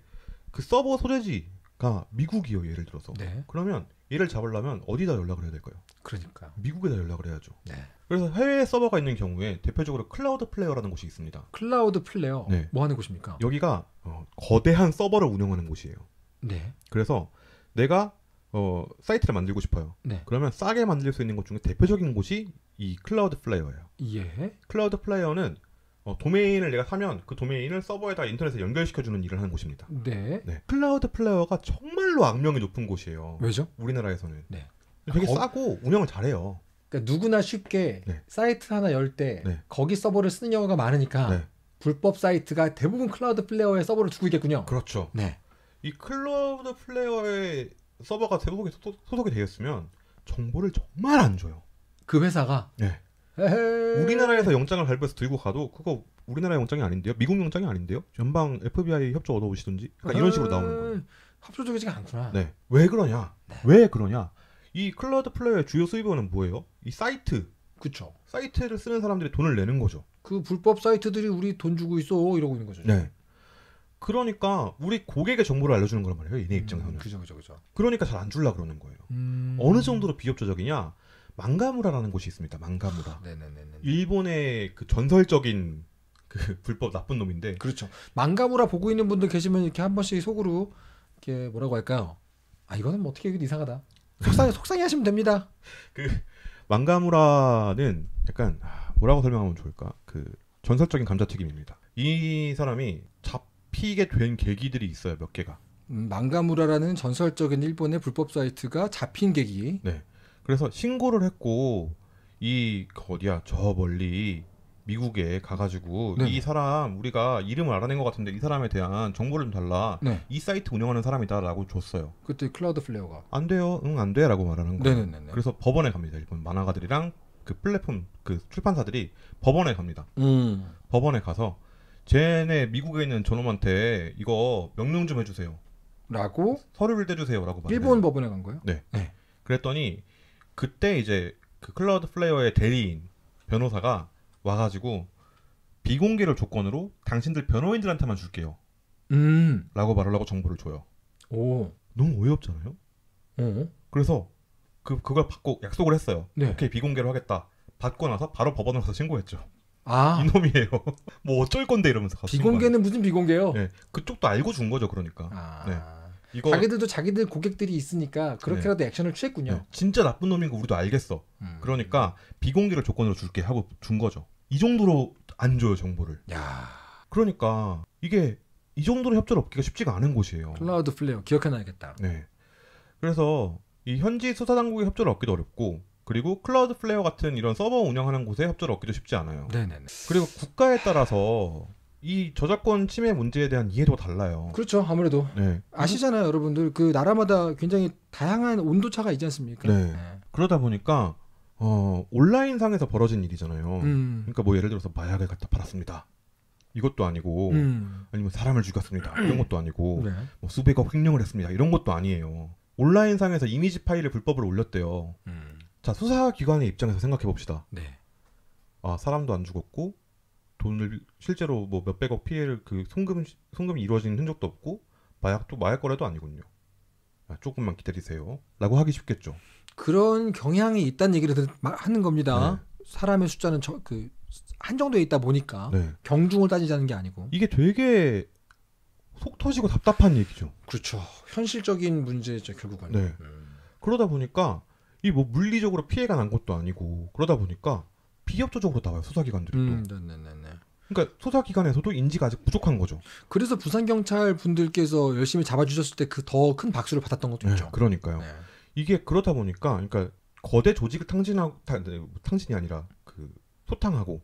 그 서버 소재지가 미국이요 예를 들어서. 네. 그러면 얘를 잡으려면 어디다 연락을 해야 될까요? 그러니까. 미국에다 연락을 해야죠. 네. 그래서 해외 서버가 있는 경우에 대표적으로 클라우드플레어라는 곳이 있습니다. 클라우드플레어? 네. 뭐 하는 곳입니까? 여기가 어, 거대한 서버를 운영하는 곳이에요. 네. 그래서 내가 어, 사이트를 만들고 싶어요. 네. 그러면 싸게 만들 수 있는 곳 중에 대표적인 곳이 이 클라우드플레어예요. 예. 클라우드플레어는 어, 도메인을 내가 사면 그 도메인을 서버에다 인터넷에 연결시켜주는 일을 하는 곳입니다. 네. 네. 클라우드플레어가 정말로 악명이 높은 곳이에요. 왜죠? 우리나라에서는. 네. 되게 거... 싸고 운영을 잘해요. 그러니까 누구나 쉽게 네. 사이트 하나 열 때 네. 거기 서버를 쓰는 경우가 많으니까 네. 불법 사이트가 대부분 클라우드플레어에 서버를 두고 있겠군요. 그렇죠. 네. 이 클라우드플레어의 서버가 소속이, 소속이 되었으면 정보를 정말 안 줘요. 그 회사가? 네. 에헤이. 우리나라에서 영장을 발부해서 들고 가도 그거 우리나라 영장이 아닌데요? 미국 영장이 아닌데요? 연방 에프비아이 협조 얻어오시든지 약간 이런 식으로 나오는 거예요. 합조적이지가 않구나. 네. 왜 그러냐? 네. 왜 그러냐? 이 클라우드 플레이어의 주요 수입원은 뭐예요? 이 사이트. 그쵸. 사이트를 쓰는 사람들이 돈을 내는 거죠. 그 불법 사이트들이 우리 돈 주고 있어 이러고 있는 거죠. 네. 그러니까 우리 고객의 정보를 알려주는 거란 말이에요. 얘네 입장에서는. 음, 그죠, 그죠, 그죠. 그러니까 잘 안 주려고 그러는 거예요. 음... 어느 정도로 비협조적이냐? 망가무라라는 곳이 있습니다. 망가무라. 네네네네. 일본의 그 전설적인 그 불법 나쁜 놈인데. 그렇죠. 망가무라 보고 있는 분들 계시면 이렇게 한 번씩 속으로 이렇게 뭐라고 할까요? 아 이거는 뭐 어떻게 얘기도 이상하다. 속상해, 속상해 하시면 됩니다. 그 망가무라는 약간 뭐라고 설명하면 좋을까? 그 전설적인 감자튀김입니다. 이 사람이 잡 피게 된 계기들이 있어요. 몇 개가. 음, 망가무라라는 전설적인 일본의 불법 사이트가 잡힌 계기. 네. 그래서 신고를 했고 이 어디야 저 멀리 미국에 가가지고 네. 이 사람 우리가 이름을 알아낸 것 같은데 이 사람에 대한 정보를 좀 달라. 네. 이 사이트 운영하는 사람이다라고 줬어요. 그때 클라우드 플레어가 안 돼요, 응 안 돼라고 말하는 거예요. 네네네네. 그래서 법원에 갑니다. 일본 만화가들이랑 그 플랫폼 그 출판사들이 법원에 갑니다. 음. 법원에 가서. 쟤네 미국에 있는 저놈한테 이거 명령 좀 해주세요 라고 서류를 떼주세요 라고 일본 법원에 간 거예요? 네. 네. 그랬더니 그때 이제 그 클라우드 플레이어의 대리인 변호사가 와가지고 비공개를 조건으로 당신들 변호인들한테만 줄게요 음. 라고 말하려고 정보를 줘요. 오. 너무 어이없잖아요? 오. 그래서 그, 그걸 받고 약속을 했어요. 네. 오케이 비공개로 하겠다. 받고 나서 바로 법원으로 가서 신고했죠. 아. 이놈이에요. 뭐 어쩔 건데 이러면서 갔어요. 비공개는 무슨 비공개요? 네. 그쪽도 알고 준 거죠, 그러니까. 아. 네. 이거 자기들도 자기들 고객들이 있으니까 그렇게라도 네. 액션을 취했군요. 네. 진짜 나쁜 놈인 거 우리도 알겠어. 음. 그러니까 비공개를 조건으로 줄게 하고 준 거죠. 이 정도로 안 줘요, 정보를. 야. 그러니까 이게 이 정도로 협조를 얻기가 쉽지가 않은 곳이에요. 클라우드 플레이어 기억해놔야겠다. 네. 그래서 이 현지 수사 당국의 협조를 얻기도 어렵고 그리고 클라우드 플레이어 같은 이런 서버 운영하는 곳에 협조를 얻기도 쉽지 않아요. 네네네. 그리고 국가에 따라서 이 저작권 침해 문제에 대한 이해도가 달라요. 그렇죠. 아무래도. 네. 아시잖아요. 여러분들. 그 나라마다 굉장히 다양한 온도차가 있지 않습니까? 네. 네. 그러다 보니까 어, 온라인상에서 벌어진 일이잖아요. 음. 그러니까 뭐 예를 들어서 마약을 갖다 팔았습니다. 이것도 아니고 음. 아니면 사람을 죽였습니다. 이런 것도 아니고 네. 뭐 수백억 횡령을 했습니다. 이런 것도 아니에요. 온라인상에서 이미지 파일을 불법으로 올렸대요. 음. 자 수사기관의 입장에서 생각해 봅시다. 네. 아 사람도 안 죽었고 돈을 실제로 뭐 몇백억 피해를 그 송금 송금이 이루어진 흔적도 없고 마약도 마약 거래도 아니군요. 아, 조금만 기다리세요.라고 하기 쉽겠죠. 그런 경향이 있다는 얘기를 하는 겁니다. 네. 사람의 숫자는 저, 그 한정돼 있다 보니까 네. 경중을 따지자는 게 아니고 이게 되게 속 터지고 답답한 얘기죠. 그렇죠. 현실적인 문제죠 결국은. 네. 음. 그러다 보니까. 이 뭐 물리적으로 피해가 난 것도 아니고 그러다 보니까 비협조적으로 나와요 수사기관들이 음, 또. 네네네. 그러니까 소사기관에서도 인지가 아직 부족한 거죠. 그래서 부산경찰 분들께서 열심히 잡아주셨을 때 그 더 큰 박수를 받았던 것도 있죠. 네, 그러니까요. 네. 이게 그러다 보니까 그러니까 거대 조직을 탕진하고 탕, 탕진이 아니라 그 소탕하고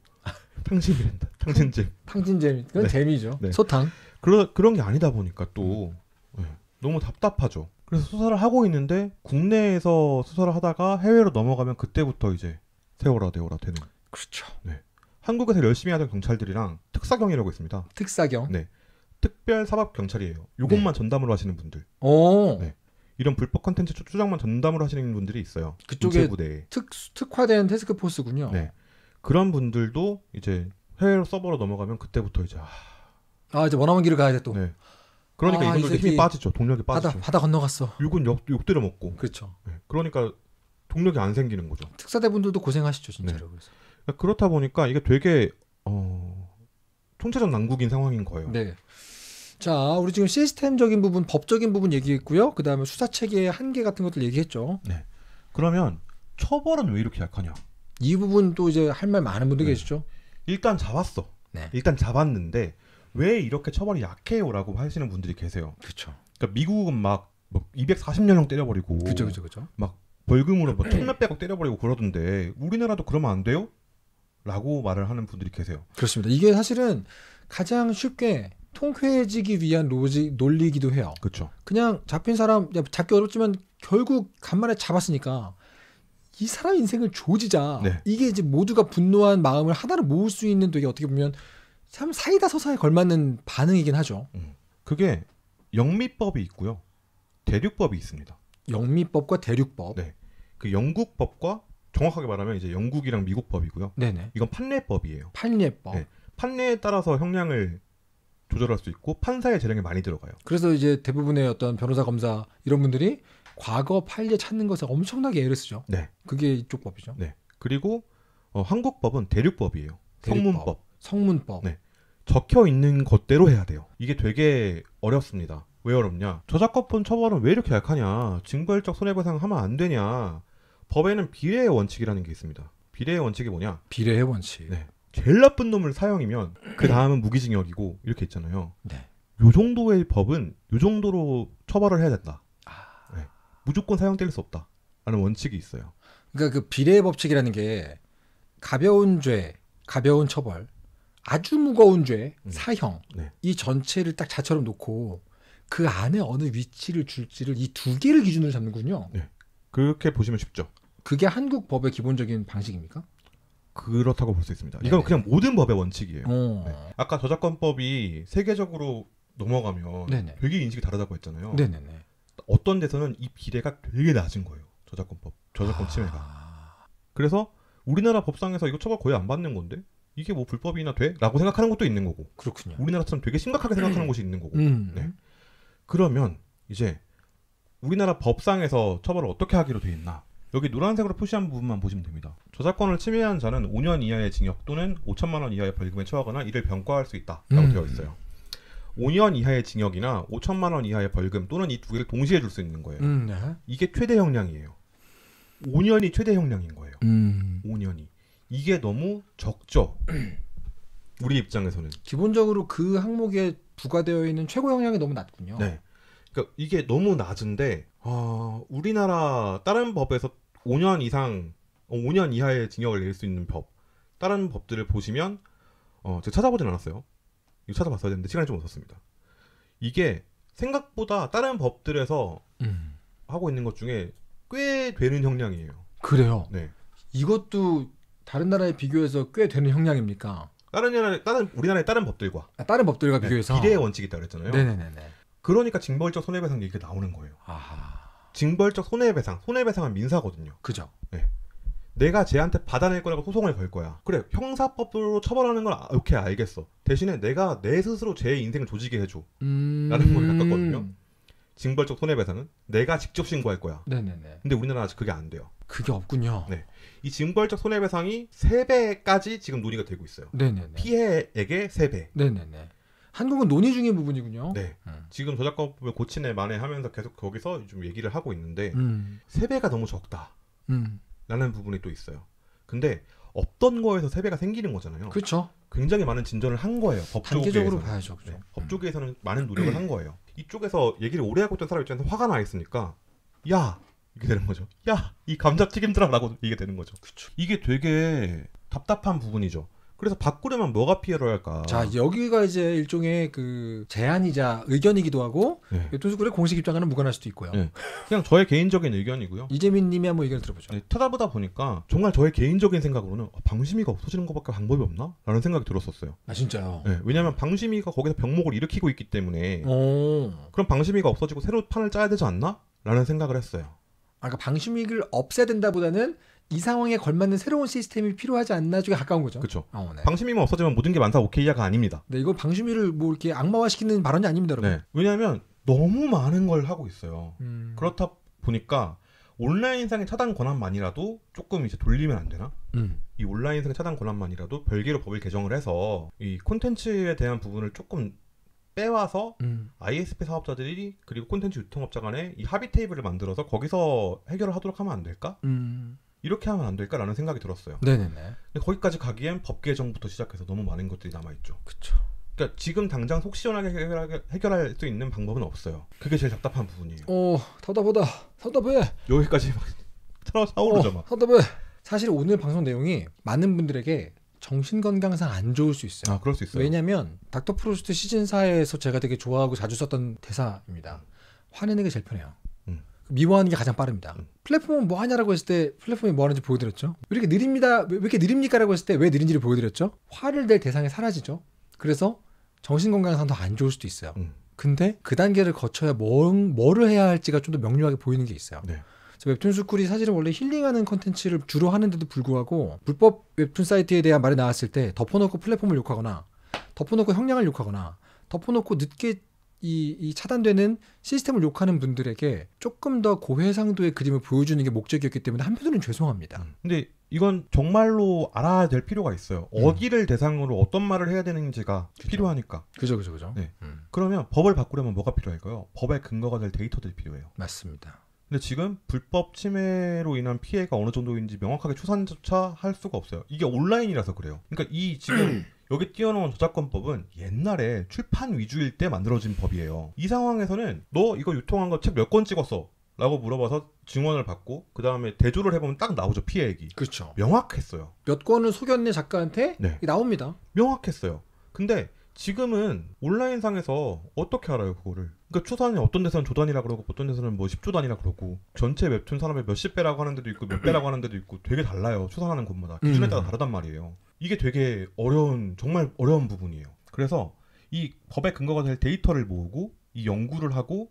탕진이란다. 탕진잼. 탕진잼. 그건 네. 재미죠. 네. 소탕. 그러, 그런 게 아니다 보니까 또 네. 너무 답답하죠. 그래서 수사를 하고 있는데 국내에서 수사를 하다가 해외로 넘어가면 그때부터 이제 세월아 되어라 되는. 그렇죠. 네. 한국에서 열심히 하던 경찰들이랑 특사경이라고 있습니다. 특사경. 네. 특별사법경찰이에요. 요것만 네. 전담으로 하시는 분들. 오. 네. 이런 불법 콘텐츠 추적만 전담으로 하시는 분들이 있어요. 그쪽에 특, 특화된 태스크포스군요. 네. 그런 분들도 이제 해외로 서버로 넘어가면 그때부터 이제 아, 아 이제 원하는 길을 가야 돼 또. 네. 그러니까 아, 이분들 힘이 빠지죠. 동력이 빠지죠. 바다, 바다 건너갔어. 욕은 욕, 욕 때려먹고. 그렇죠. 네. 그러니까 동력이 안 생기는 거죠. 특사대분들도 고생하시죠. 진짜로. 네. 그래서. 그렇다 보니까 이게 되게 어... 총체적 난국인 상황인 거예요. 네. 자, 우리 지금 시스템적인 부분, 법적인 부분 얘기했고요. 그 다음에 수사체계의 한계 같은 것들 얘기했죠. 네. 그러면 처벌은 왜 이렇게 약하냐? 이 부분도 이제 할 말 많은 분들 네. 계시죠. 일단 잡았어. 네. 일단 잡았는데 왜 이렇게 처벌이 약해요라고 하시는 분들이 계세요. 그렇죠. 그러니까 미국은 막 이백사십 년형 때려버리고, 그렇죠, 그렇죠, 그렇죠. 막 벌금으로 뭐 천몇백억 때려버리고 그러던데 우리나라도 그러면 안 돼요? 라고 말을 하는 분들이 계세요. 그렇습니다. 이게 사실은 가장 쉽게 통쾌해지기 위한 로지, 논리이기도 해요. 그렇죠. 그냥 잡힌 사람, 잡기 어렵지만 결국 간만에 잡았으니까 이 사람 인생을 조지자. 네. 이게 이제 모두가 분노한 마음을 하나로 모을 수 있는 되게 어떻게 보면 참 사이다 서사에 걸맞는 반응이긴 하죠. 음. 그게 영미법이 있고요. 대륙법이 있습니다. 영미법과 대륙법. 네. 그 영국법과 정확하게 말하면 이제 영국이랑 미국법이고요. 네네. 이건 판례법이에요. 판례법. 네. 판례에 따라서 형량을 조절할 수 있고 판사의 재량이 많이 들어가요. 그래서 이제 대부분의 어떤 변호사, 검사 이런 분들이 과거 판례 찾는 것에 엄청나게 애를 쓰죠. 네. 그게 이쪽 법이죠. 네. 그리고 어, 한국법은 대륙법이에요. 대륙법. 성문법. 성문법. 네. 적혀 있는 것대로 해야 돼요. 이게 되게 어렵습니다. 왜 어렵냐? 저작권 처벌은 왜 이렇게 약하냐? 증거일적 손해배상 하면 안 되냐? 법에는 비례의 원칙이라는 게 있습니다. 비례의 원칙이 뭐냐? 비례의 원칙. 네. 제일 나쁜 놈을 사형이면 그 다음은 무기징역이고 이렇게 있잖아요. 네. 요 정도의 법은 요 정도로 처벌을 해야 된다. 아... 네. 무조건 사형 때릴 수 없다라는 원칙이 있어요. 그러니까 그 비례의 법칙이라는 게 가벼운 죄, 가벼운 처벌, 아주 무거운 죄, 음. 사형 네. 이 전체를 딱 자처럼 놓고 그 안에 어느 위치를 줄지를 이 두 개를 기준으로 잡는군요. 네. 그렇게 보시면 쉽죠. 그게 한국 법의 기본적인 방식입니까? 그렇다고 볼 수 있습니다. 네네. 이건 그냥 모든 법의 원칙이에요. 네. 아까 저작권법이 세계적으로 넘어가면 네네. 되게 인식이 다르다고 했잖아요. 네네네. 어떤 데서는 이 비례가 되게 낮은 거예요. 저작권법, 저작권 침해가. 아... 그래서 우리나라 법상에서 이거 처벌 거의 안 받는 건데 이게 뭐 불법이나 돼? 라고 생각하는 것도 있는 거고. 그렇군요. 우리나라처럼 되게 심각하게 생각하는 음. 곳이 있는 거고. 음. 네. 그러면 이제 우리나라 법상에서 처벌을 어떻게 하기로 돼 있나? 여기 노란색으로 표시한 부분만 보시면 됩니다. 저작권을 침해한 자는 오 년 이하의 징역 또는 오천만 원 이하의 벌금에 처하거나 이를 병과할 수 있다 라고 음. 되어 있어요. 오 년 이하의 징역이나 오천만 원 이하의 벌금 또는 이 두 개를 동시에 줄 수 있는 거예요. 음, 네. 이게 최대 형량이에요. 오 년이 최대 형량인 거예요. 음. 오 년이. 이게 너무 적죠. 우리 입장에서는. 기본적으로 그 항목에 부과되어 있는 최고 형량이 너무 낮군요. 네. 그러니까 이게 너무 낮은데 어, 우리나라 다른 법에서 오 년 이상 오 년 이하의 징역을 낼 수 있는 법 다른 법들을 보시면 어, 제가 찾아보진 않았어요. 이거 찾아봤어야 되는데 시간이 좀 없었습니다. 이게 생각보다 다른 법들에서 음. 하고 있는 것 중에 꽤 되는 형량이에요. 그래요? 네. 이것도 다른 나라에 비교해서 꽤 되는 형량입니까? 다른 나라, 다른 우리나라의 다른 법들과 아, 다른 법들과 네, 비교해서 비례의 원칙이 있다고 그랬잖아요. 네네네네. 그러니까 징벌적 손해배상 얘기가 나오는 거예요. 아하. 징벌적 손해배상, 손해배상은 민사거든요. 그죠? 네. 내가 쟤한테 받아낼 거라고 소송을 걸 거야. 그래, 형사법으로 처벌하는 건 이렇게 알겠어. 대신에 내가 내 스스로 쟤 인생을 조지게 해줘. 음... 라는 거에 가깝거든요. 징벌적 손해배상은 내가 직접 신고할 거야. 네네네. 근데 우리나라는 아직 그게 안 돼요. 그게 없군요. 네. 이 징벌적 손해배상이 세 배까지 지금 논의가 되고 있어요. 네네네. 피해액의 세 배. 네네네. 한국은 논의 중인 부분이군요. 네. 음. 지금 저작권법을 고치네 마네 하면서 계속 거기서 좀 얘기를 하고 있는데 음. 세 배가 너무 적다. 음. 라는 부분이 또 있어요. 근데 없던 거에서 세 배가 생기는 거잖아요. 그렇죠. 굉장히 많은 진전을 한 거예요. 단계적으로 봐야죠. 그렇죠? 네. 법조계에서는 많은 노력을 한 거예요. 이쪽에서 얘기를 오래 하고 있던 사람 입장에서 화가 나 있으니까 야! 이렇게 되는 거죠. 야! 이 감자튀김들아! 라고 이게 되는 거죠. 그쵸. 이게 되게 답답한 부분이죠. 그래서 바꾸려면 뭐가 필요로 할까? 자, 여기가 이제 일종의 그 제안이자 의견이기도 하고 네. 도수구의 공식 입장과는 무관할 수도 있고요. 네. 그냥 저의 개인적인 의견이고요. 이재민 님이 한번 의견을 들어보죠. 네, 쳐다보다 보니까 정말 저의 개인적인 생각으로는 방심위가 없어지는 것밖에 방법이 없나? 라는 생각이 들었었어요. 아, 진짜요? 네, 왜냐하면 방심위가 거기서 병목을 일으키고 있기 때문에 오. 그럼 방심위가 없어지고 새로 판을 짜야 되지 않나? 라는 생각을 했어요. 아, 그러니까 방심위를 없애야 된다보다는 이 상황에 걸맞는 새로운 시스템이 필요하지 않나 쪽에 가까운 거죠. 그렇죠. 어, 네. 방심위만 없어지면 모든 게 많다 오케이야가 아닙니다. 네, 이거 방심위를 뭐 이렇게 악마화시키는 발언이 아닙니다, 여러분. 네. 왜냐하면 너무 많은 걸 하고 있어요. 음... 그렇다 보니까 온라인상의 차단 권한만이라도 조금 이제 돌리면 안 되나? 음. 이 온라인상의 차단 권한만이라도 별개로 법을 개정을 해서 이 콘텐츠에 대한 부분을 조금 빼와서 음. 아이에스피 사업자들이 그리고 콘텐츠 유통업자 간에 이 합의 테이블을 만들어서 거기서 해결을 하도록 하면 안 될까? 음. 이렇게 하면 안 될까라는 생각이 들었어요. 네네네. 근데 거기까지 가기엔 법 개정부터 시작해서 너무 많은 것들이 남아있죠. 그렇죠. 그러니까 지금 당장 속 시원하게 해결하게, 해결할 수 있는 방법은 없어요. 그게 제일 답답한 부분이에요. 어, 답답하다. 답답해. 여기까지 막 차오르죠. 막. 어, 답답해. 사실 오늘 방송 내용이 많은 분들에게 정신건강상 안 좋을 수 있어요. 아, 그럴 수 있어요. 왜냐면 닥터프로스트 시즌사에서 제가 되게 좋아하고 자주 썼던 대사입니다. 화내는 게 제일 편해요. 미워하는 게 가장 빠릅니다. 음. 플랫폼은 뭐 하냐라고 했을 때 플랫폼이 뭐 하는지 보여드렸죠. 왜 이렇게 느립니다. 왜 이렇게 느립니까? 라고 했을 때 왜 느린지를 보여드렸죠. 화를 낼 대상이 사라지죠. 그래서 정신건강상 더 안 좋을 수도 있어요. 음. 근데 그 단계를 거쳐야 뭘, 뭐를 해야 할지가 좀 더 명료하게 보이는 게 있어요. 네. 웹툰 스쿨이 사실은 원래 힐링하는 컨텐츠를 주로 하는데도 불구하고 불법 웹툰 사이트에 대한 말이 나왔을 때 덮어놓고 플랫폼을 욕하거나 덮어놓고 형량을 욕하거나 덮어놓고 늦게 이, 이 차단되는 시스템을 욕하는 분들에게 조금 더 고해상도의 그림을 보여주는 게 목적이었기 때문에 한편으로는 죄송합니다. 음. 근데 이건 정말로 알아야 될 필요가 있어요. 음. 어디를 대상으로 어떤 말을 해야 되는지가 그쵸. 필요하니까. 그죠, 그죠, 그죠. 네. 음. 그러면 법을 바꾸려면 뭐가 필요할까요? 법의 근거가 될 데이터들이 필요해요. 맞습니다. 근데 지금 불법 침해로 인한 피해가 어느 정도인지 명확하게 추산조차 할 수가 없어요. 이게 온라인이라서 그래요. 그러니까 이 지금 여기 띄워놓은 저작권법은 옛날에 출판 위주일 때 만들어진 법이에요. 이 상황에서는 너 이거 유통한 거 책 몇 권 찍었어? 라고 물어봐서 증언을 받고 그 다음에 대조를 해보면 딱 나오죠. 피해액이. 그렇죠. 명확했어요. 몇 권을 속였네 작가한테 네. 나옵니다. 명확했어요. 근데 지금은 온라인상에서 어떻게 알아요 그거를. 그러니까 추산이 어떤 데서는 조단이라고 그러고 어떤 데서는 뭐 십 조단이라고 그러고 전체 웹툰 산업의 몇십 배라고 하는 데도 있고 몇 배라고 하는 데도 있고 되게 달라요. 추산하는 곳마다. 기준에 따라 다르단 말이에요. 이게 되게 어려운 정말 어려운 부분이에요. 그래서 이 법의 근거가 될 데이터를 모으고 이 연구를 하고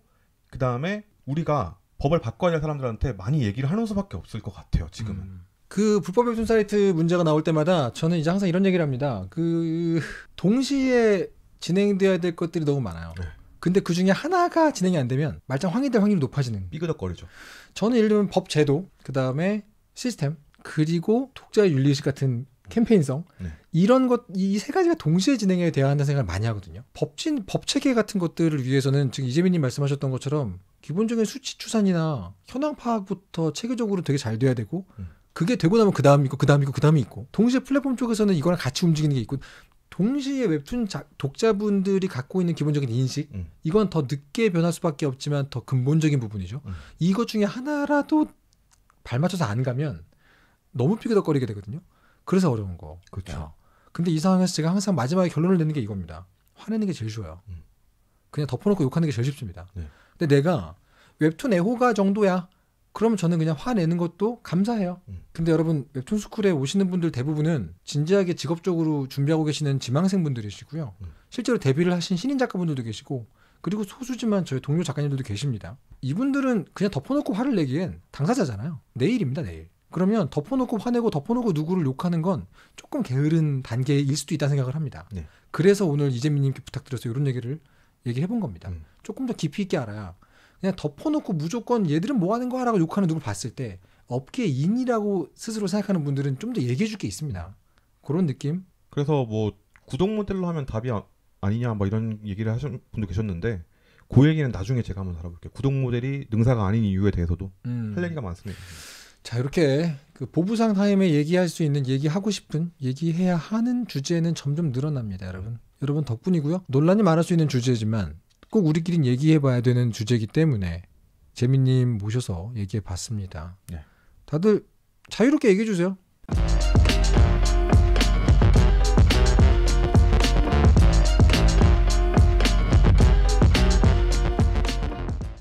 그 다음에 우리가 법을 바꿔야 될 사람들한테 많이 얘기를 하는 수밖에 없을 것 같아요. 지금은. 음. 그 불법 웹툰 사이트 문제가 나올 때마다 저는 이제 항상 이런 얘기를 합니다. 그 동시에 진행되어야 될 것들이 너무 많아요. 네. 근데 그 중에 하나가 진행이 안 되면 말짱 황이 될 확률이 높아지는. 삐그덕거리죠. 저는 예를 들면 법 제도, 그 다음에 시스템, 그리고 독자의 윤리의식 같은 캠페인성 네. 이런 것 이 세 가지가 동시에 진행해야 돼야 한다는 생각을 많이 하거든요. 법진 법 체계 같은 것들을 위해서는 지금 이재민님 말씀하셨던 것처럼 기본적인 수치 추산이나 현황 파악부터 체계적으로 되게 잘 돼야 되고 음. 그게 되고 나면 그 다음이 있고 그 다음이 있고 그 다음이 있고 동시에 플랫폼 쪽에서는 이거랑 같이 움직이는 게 있고 동시에 웹툰 자, 독자분들이 갖고 있는 기본적인 인식 음. 이건 더 늦게 변할 수밖에 없지만 더 근본적인 부분이죠. 음. 이것 중에 하나라도 발맞춰서 안 가면 너무 피그덕거리게 되거든요. 그래서 어려운 거. 그렇죠. 근데 이 상황에서 제가 항상 마지막에 결론을 내는 게 이겁니다. 화내는 게 제일 쉬워요. 음. 그냥 덮어놓고 욕하는 게 제일 쉽습니다. 네. 근데 내가 웹툰 애호가 정도야. 그러면 저는 그냥 화내는 것도 감사해요. 음. 근데 여러분 웹툰 스쿨에 오시는 분들 대부분은 진지하게 직업적으로 준비하고 계시는 지망생 분들이시고요. 음. 실제로 데뷔를 하신 신인 작가분들도 계시고 그리고 소수지만 저희 동료 작가님들도 계십니다. 이분들은 그냥 덮어놓고 화를 내기엔 당사자잖아요. 내일입니다. 내일. 그러면 덮어놓고 화내고 덮어놓고 누구를 욕하는 건 조금 게으른 단계일 수도 있다는 생각을 합니다. 네. 그래서 오늘 이재민님께 부탁드려서 이런 얘기를 얘기해본 겁니다. 음. 조금 더 깊이 있게 알아야 그냥 덮어놓고 무조건 얘들은 뭐 하는 거야라고 욕하는 누굴 봤을 때 업계의 인이라고 스스로 생각하는 분들은 좀 더 얘기해줄 게 있습니다. 그런 느낌? 그래서 뭐 구독 모델로 하면 답이 아, 아니냐 뭐 이런 얘기를 하신 분도 계셨는데 그 얘기는 나중에 제가 한번 알아볼게요. 구독 모델이 능사가 아닌 이유에 대해서도 음. 할 얘기가 많습니다. 자, 이렇게 그 보부상 타임에 얘기할 수 있는, 얘기하고 싶은, 얘기해야 하는 주제는 점점 늘어납니다, 여러분. 여러분 덕분이고요. 논란이 많을 수 있는 주제지만 꼭 우리끼리 얘기해봐야 되는 주제이기 때문에 재민님 모셔서 얘기해봤습니다. 네. 다들 자유롭게 얘기해주세요.